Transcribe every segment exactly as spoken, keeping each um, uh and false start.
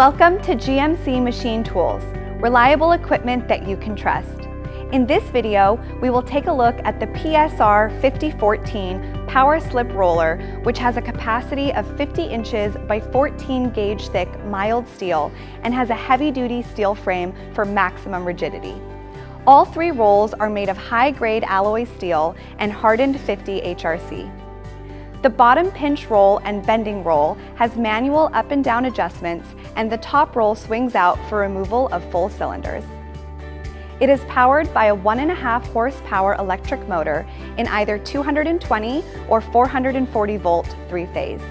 Welcome to G M C Machine Tools, reliable equipment that you can trust. In this video, we will take a look at the P S R fifty fourteen Power Slip Roller, which has a capacity of fifty inches by fourteen gauge thick mild steel and has a heavy-duty steel frame for maximum rigidity. All three rolls are made of high-grade alloy steel and hardened fifty H R C. The bottom pinch roll and bending roll has manual up and down adjustments, and the top roll swings out for removal of full cylinders. It is powered by a one point five horsepower electric motor in either two hundred twenty or four hundred forty volt three-phase.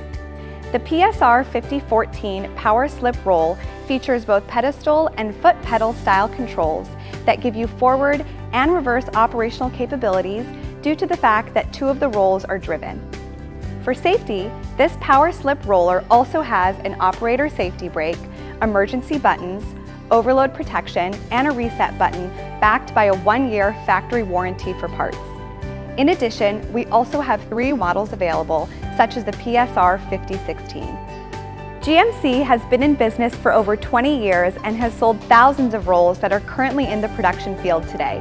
The P S R fifty fourteen Power Slip Roll features both pedestal and foot pedal style controls that give you forward and reverse operational capabilities due to the fact that two of the rolls are driven. For safety, this Power Slip Roller also has an operator safety brake, emergency buttons, overload protection, and a reset button backed by a one-year factory warranty for parts. In addition, we also have three models available, such as the P S R fifty sixteen. G M C has been in business for over twenty years and has sold thousands of rolls that are currently in the production field today.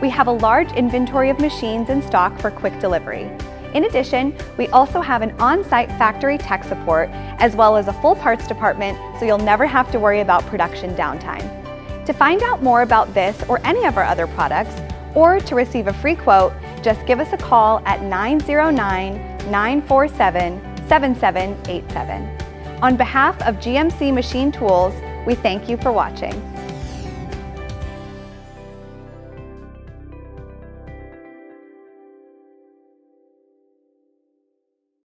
We have a large inventory of machines in stock for quick delivery. In addition, we also have an on-site factory tech support as well as a full parts department, so you'll never have to worry about production downtime. To find out more about this or any of our other products, or to receive a free quote, just give us a call at nine zero nine, nine four seven, seven seven eight seven. On behalf of G M C Machine Tools, we thank you for watching.